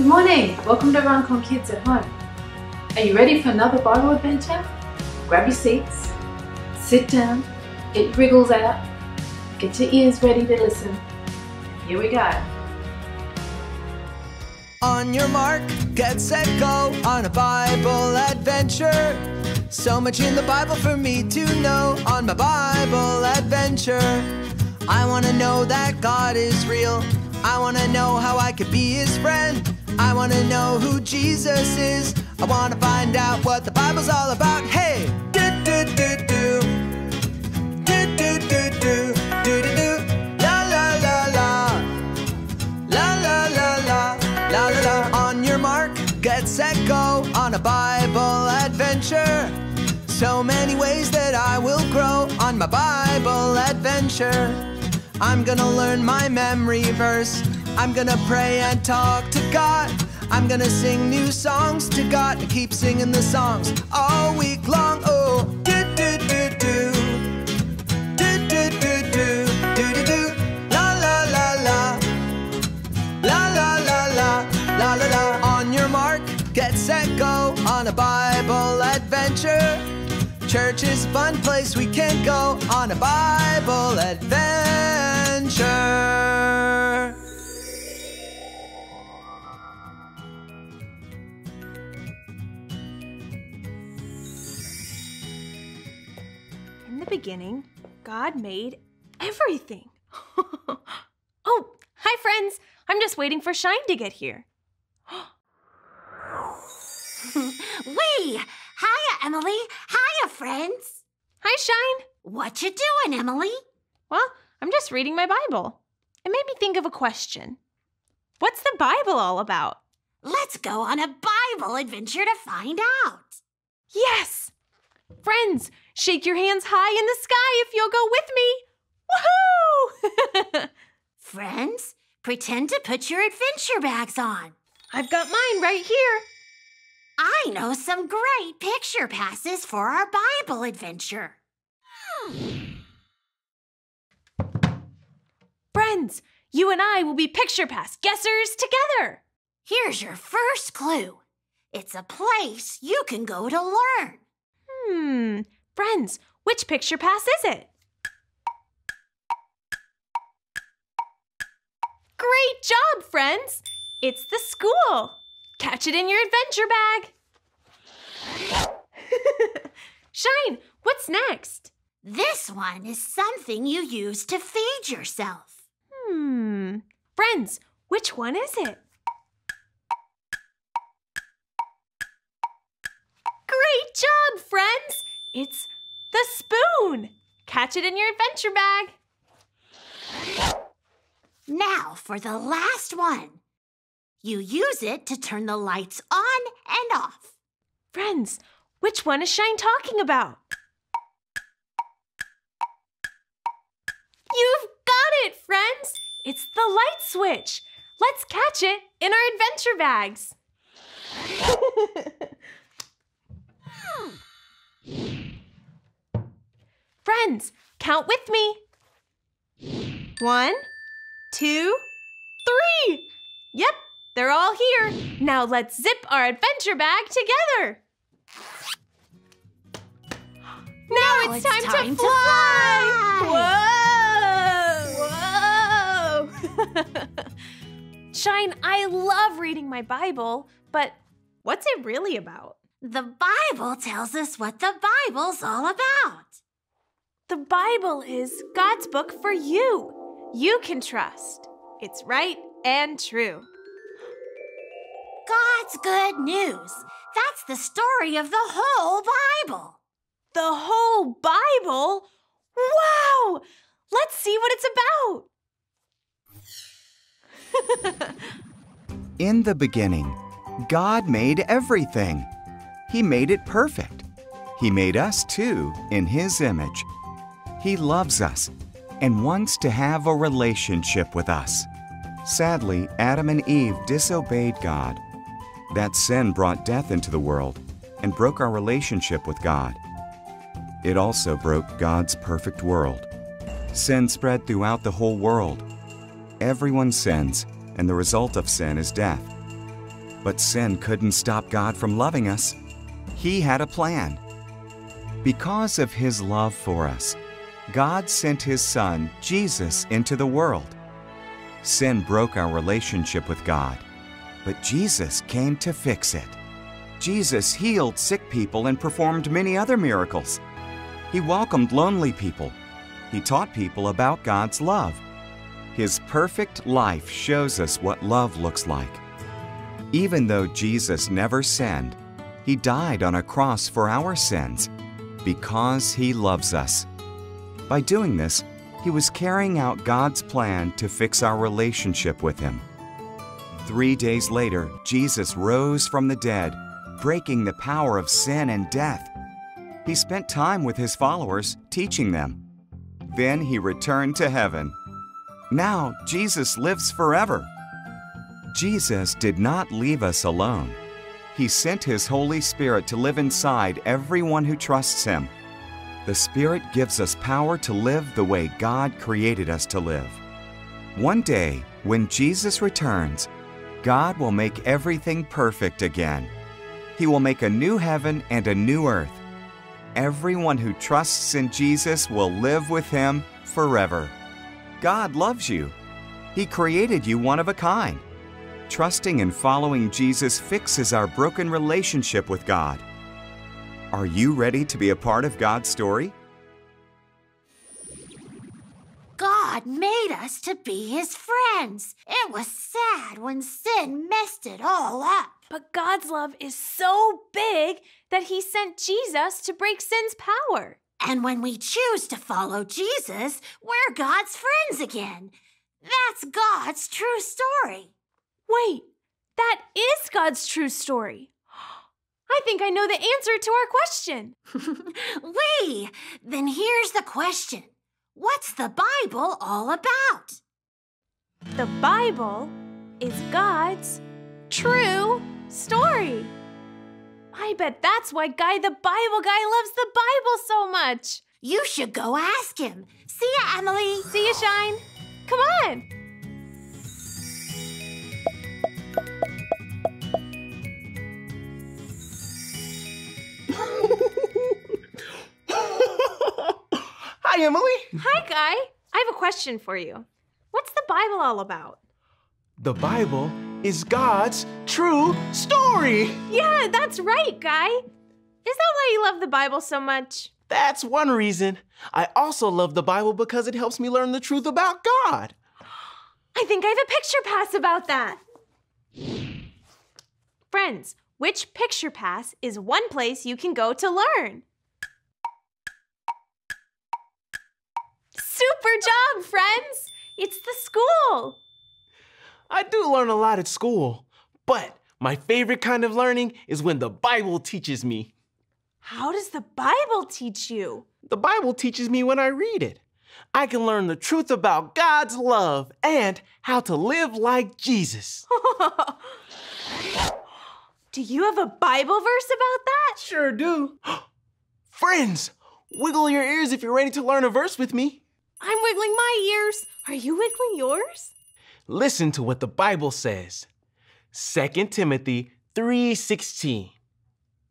Good morning! Welcome to Runcorn Kids at Home. Are you ready for another Bible adventure? Grab your seats, sit down, it wriggles out, get your ears ready to listen. Here we go. On your mark, get set, go on a Bible adventure. So much in the Bible for me to know on my Bible adventure. I want to know that God is real. I want to know how I could be his friend. I want to know who Jesus is. I want to find out what the Bible's all about. Hey! Do-do-do-do. Do-do-do-do. Do-do-do. La-la-la-la. La-la-la-la. La-la-la. On your mark, get set, go on a Bible adventure. So many ways that I will grow on my Bible adventure. I'm gonna learn my memory verse. I'm gonna pray and talk to God. I'm gonna sing new songs to God and keep singing the songs all week long. Oh, do do do do, do do do do, do do do, la la la la, la la la la, la la la. On your mark, get set, go on a Bible adventure. Church is a fun place we can go on a Bible adventure. In the beginning, God made everything. Oh, hi friends. I'm just waiting for Shine to get here. Wee! Hiya, Emily. Hiya, friends. Hi, Shine. What you doing, Emily? Well, I'm just reading my Bible. It made me think of a question. What's the Bible all about? Let's go on a Bible adventure to find out. Yes! Friends, shake your hands high in the sky if you'll go with me. Woohoo! Friends, pretend to put your adventure bags on. I've got mine right here. I know some great picture passes for our Bible adventure. Friends, you and I will be picture pass guessers together. Here's your first clue. It's a place you can go to learn. Friends, which picture pass is it? Great job, friends. It's the school. Catch it in your adventure bag. Shine, what's next? This one is something you use to feed yourself. Friends, which one is it? Great job, friends. It's the spoon. Catch it in your adventure bag. Now for the last one. You use it to turn the lights on and off. Friends, which one is Shine talking about? You've got it, friends! It's the light switch. Let's catch it in our adventure bags. Friends, count with me. 1, 2, 3. Yep. They're all here. Now let's zip our adventure bag together. Now it's time to fly! Whoa! Shine, I love reading my Bible, but what's it really about? The Bible tells us what the Bible's all about. The Bible is God's book for you. You can trust. It's right and true. God's good news. That's the story of the whole Bible. The whole Bible? Wow! Let's see what it's about. In the beginning, God made everything. He made it perfect. He made us, too, in His image. He loves us and wants to have a relationship with us. Sadly, Adam and Eve disobeyed God. That sin brought death into the world and broke our relationship with God. It also broke God's perfect world. Sin spread throughout the whole world. Everyone sins, and the result of sin is death. But sin couldn't stop God from loving us. He had a plan. Because of His love for us, God sent His Son, Jesus, into the world. Sin broke our relationship with God, but Jesus came to fix it. Jesus healed sick people and performed many other miracles. He welcomed lonely people. He taught people about God's love. His perfect life shows us what love looks like. Even though Jesus never sinned, He died on a cross for our sins because He loves us. By doing this, He was carrying out God's plan to fix our relationship with Him. 3 days later, Jesus rose from the dead, breaking the power of sin and death. He spent time with His followers, teaching them. Then He returned to heaven. Now, Jesus lives forever. Jesus did not leave us alone. He sent His Holy Spirit to live inside everyone who trusts Him. The Spirit gives us power to live the way God created us to live. One day, when Jesus returns, God will make everything perfect again. He will make a new heaven and a new earth. Everyone who trusts in Jesus will live with Him forever. God loves you. He created you one of a kind. Trusting and following Jesus fixes our broken relationship with God. Are you ready to be a part of God's story? God made us to be His friends. It was sad when sin messed it all up. But God's love is so big that He sent Jesus to break sin's power. And when we choose to follow Jesus, we're God's friends again. That's God's true story. Wait, that is God's true story. I think I know the answer to our question. Wait, then here's the question. What's the Bible all about? The Bible is God's true story. I bet that's why Guy the Bible Guy loves the Bible so much. You should go ask him. See ya, Emily. See ya, Shine. Come on. Hi, Emily. Hi, Guy. I have a question for you. What's the Bible all about? The Bible is God's true story. Yeah, that's right, Guy. Is that why you love the Bible so much? That's one reason. I also love the Bible because it helps me learn the truth about God. I think I have a picture pass about that. Friends, which picture pass is one place you can go to learn? Super job, friends! It's the school. I do learn a lot at school, but my favorite kind of learning is when the Bible teaches me. How does the Bible teach you? The Bible teaches me when I read it. I can learn the truth about God's love and how to live like Jesus. Do you have a Bible verse about that? Sure do. Friends, wiggle your ears if you're ready to learn a verse with me. I'm wiggling my ears. Are you wiggling yours? Listen to what the Bible says. 2 Timothy 3:16.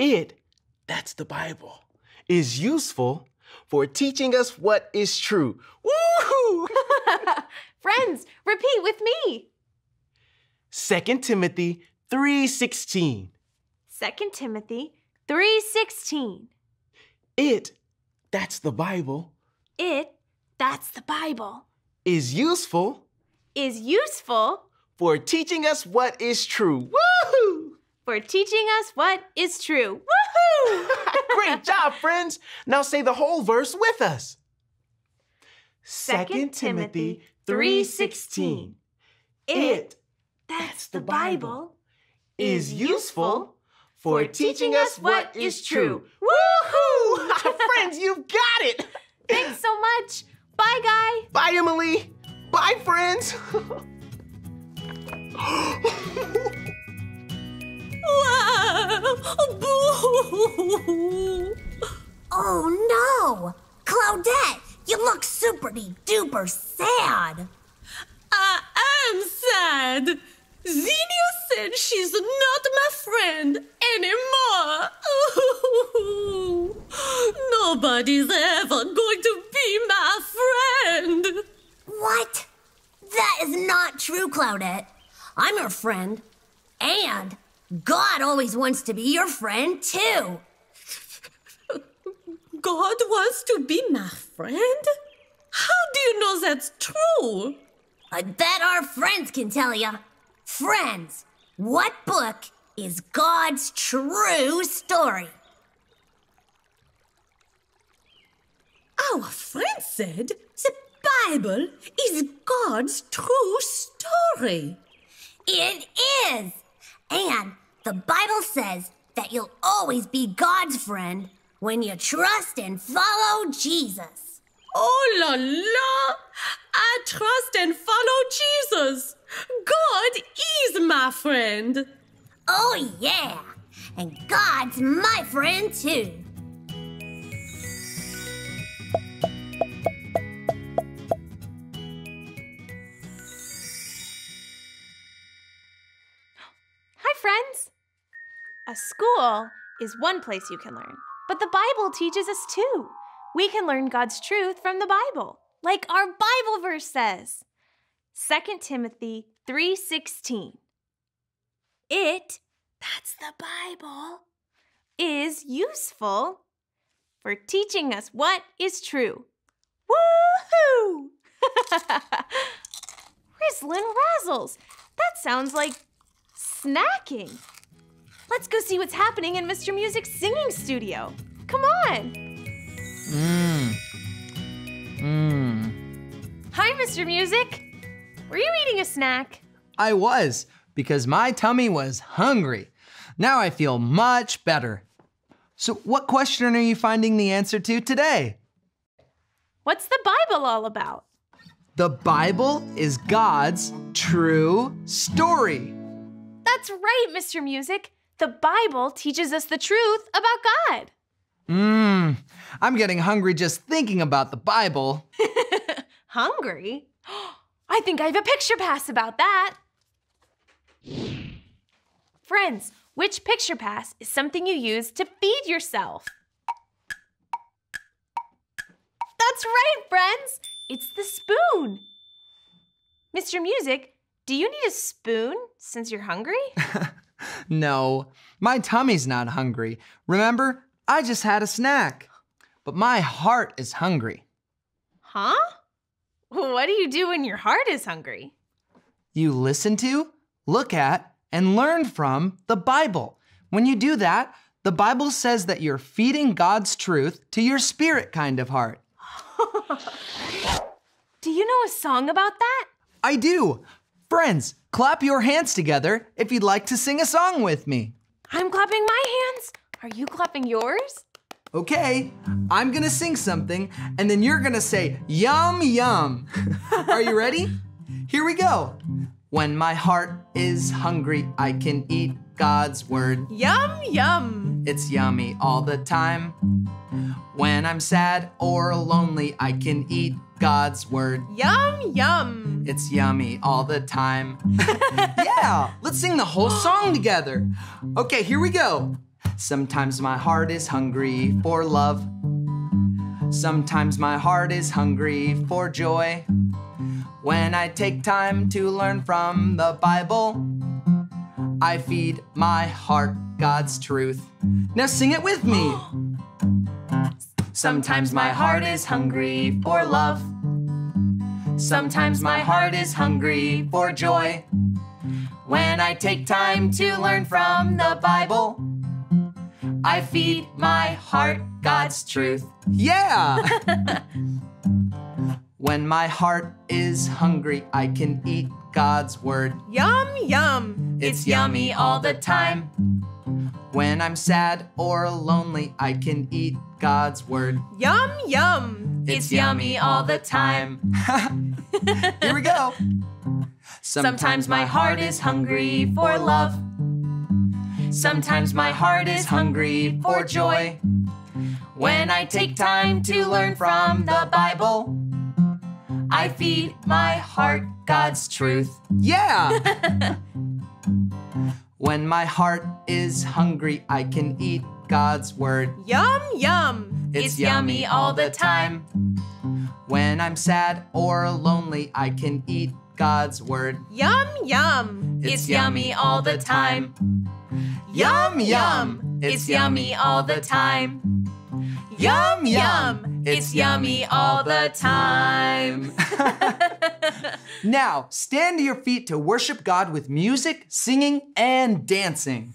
It, that's the Bible, is useful for teaching us what is true. Woohoo! Friends, repeat with me. 2 Timothy 3:16. 2 Timothy 3:16. It, that's the Bible. It, that's the Bible. Is useful for teaching us what is true. Woohoo! For teaching us what is true. Woohoo! Great job, friends. Now say the whole verse with us. 2 Timothy 3:16. It, that's the Bible, is useful for teaching us what is true. Woohoo! Friends, you've got it. Thanks so much. Bye, Guy. Bye, Emily. Bye, friends! Oh, no! Claudette, you look super-duper sad! I am sad! Xenia said she's not my friend anymore. Ooh, nobody's ever going to be my friend. What? That is not true, Claudette. I'm your friend, and God always wants to be your friend, too. God wants to be my friend? How do you know that's true? I bet our friends can tell you. Friends, what book is God's true story? Our friend said the Bible is God's true story. It is. And the Bible says that you'll always be God's friend when you trust and follow Jesus. Oh la la! I trust and follow Jesus. God is my friend. Oh yeah, and God's my friend too. Hi friends. A school is one place you can learn, but the Bible teaches us too. We can learn God's truth from the Bible, like our Bible verse says. 2 Timothy 3:16. It, that's the Bible, is useful for teaching us what is true. Woohoo! Rizzlin' Razzles, that sounds like snacking. Let's go see what's happening in Mr. Music's singing studio. Come on. Hi, Mr. Music. Were you eating a snack? I was, because my tummy was hungry. Now I feel much better. So what question are you finding the answer to today? What's the Bible all about? The Bible is God's true story. That's right, Mr. Music. The Bible teaches us the truth about God. I'm getting hungry just thinking about the Bible. Hungry? I think I have a picture pass about that. Friends, which picture pass is something you use to feed yourself? That's right, friends. It's the spoon. Mr. Music, do you need a spoon since you're hungry? No, my tummy's not hungry. Remember? I just had a snack, but my heart is hungry. Huh? What do you do when your heart is hungry? You listen to, look at, and learn from the Bible. When you do that, the Bible says that you're feeding God's truth to your spirit kind of heart. Do you know a song about that? I do. Friends, clap your hands together if you'd like to sing a song with me. I'm clapping my hands. Are you clapping yours? Okay, I'm gonna sing something and then you're gonna say, yum, yum. Are you ready? Here we go. When my heart is hungry, I can eat God's word. Yum, yum. It's yummy all the time. When I'm sad or lonely, I can eat God's word. Yum, yum. It's yummy all the time. Yeah, let's sing the whole song together. Okay, here we go. Sometimes my heart is hungry for love. Sometimes my heart is hungry for joy. When I take time to learn from the Bible, I feed my heart God's truth. Now sing it with me. Sometimes my heart is hungry for love. Sometimes my heart is hungry for joy. When I take time to learn from the Bible, I feed my heart God's truth. Yeah! When my heart is hungry, I can eat God's word. Yum, yum. It's yummy all the time. When I'm sad or lonely, I can eat God's word. Yum, yum. It's yummy all the time. Here we go. Sometimes my heart is hungry for love. Sometimes my heart is hungry for joy. When I take time to learn from the Bible, I feed my heart God's truth. Yeah! When my heart is hungry, I can eat God's word. Yum, yum. It's yummy all the time. When I'm sad or lonely, I can eat God's word. Yum, yum. It's yummy all the time. Yum, yum. It's yummy all the time. Yum, yum. It's yummy all the time. Now, stand to your feet to worship God with music, singing, and dancing.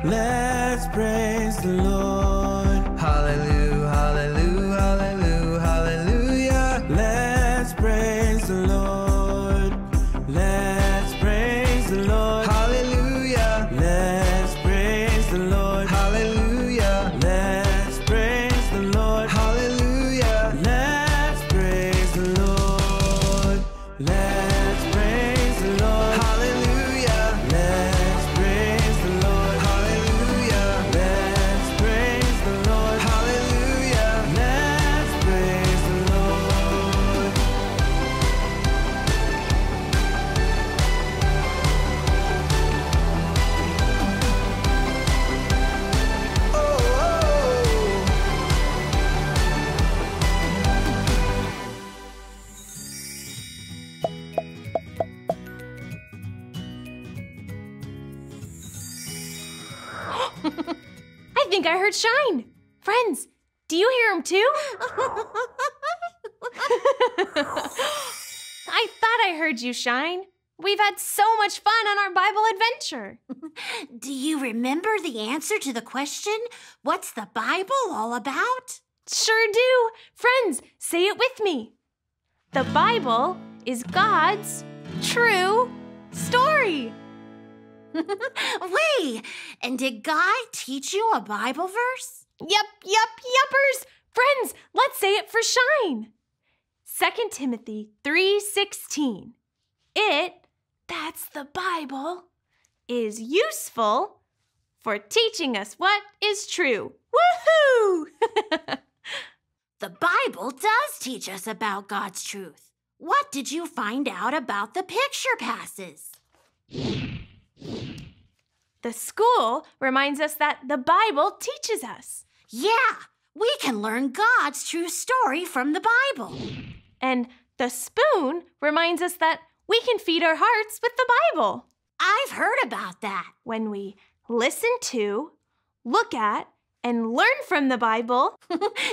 Let's praise the Lord. Hallelujah. I think I heard Shine. Friends, do you hear him too? I thought I heard you, Shine. We've had so much fun on our Bible adventure. Do you remember the answer to the question, what's the Bible all about? Sure do. Friends, say it with me. The Bible is God's true story. Wait, and did Guy teach you a Bible verse? Yuppers. Friends, let's say it for Shine. 2 Timothy 3:16. That's the Bible, is useful for teaching us what is true. Woohoo! The Bible does teach us about God's truth. What did you find out about the picture passes? The school reminds us that the Bible teaches us. Yeah, we can learn God's true story from the Bible. And the spoon reminds us that we can feed our hearts with the Bible. I've heard about that. When we listen to, look at, and learn from the Bible,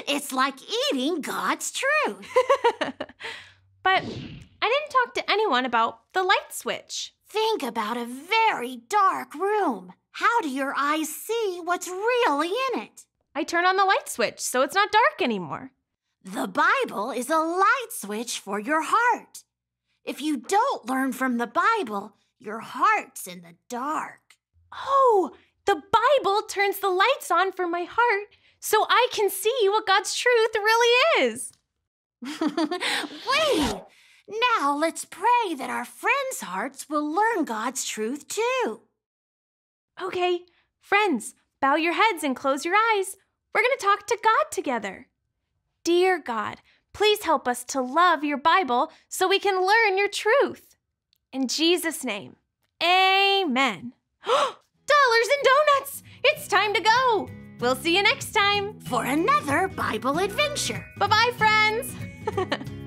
it's like eating God's truth. But I didn't talk to anyone about the light switch. Think about a very dark room. How do your eyes see what's really in it? I turn on the light switch so it's not dark anymore. The Bible is a light switch for your heart. If you don't learn from the Bible, your heart's in the dark. Oh, the Bible turns the lights on for my heart so I can see what God's truth really is. Wait! Now let's pray that our friends' hearts will learn God's truth too. Okay, friends, bow your heads and close your eyes. We're going to talk to God together. Dear God, please help us to love your Bible so we can learn your truth. In Jesus' name, amen. Dollars and donuts! It's time to go! We'll see you next time for another Bible adventure. Bye-bye, friends!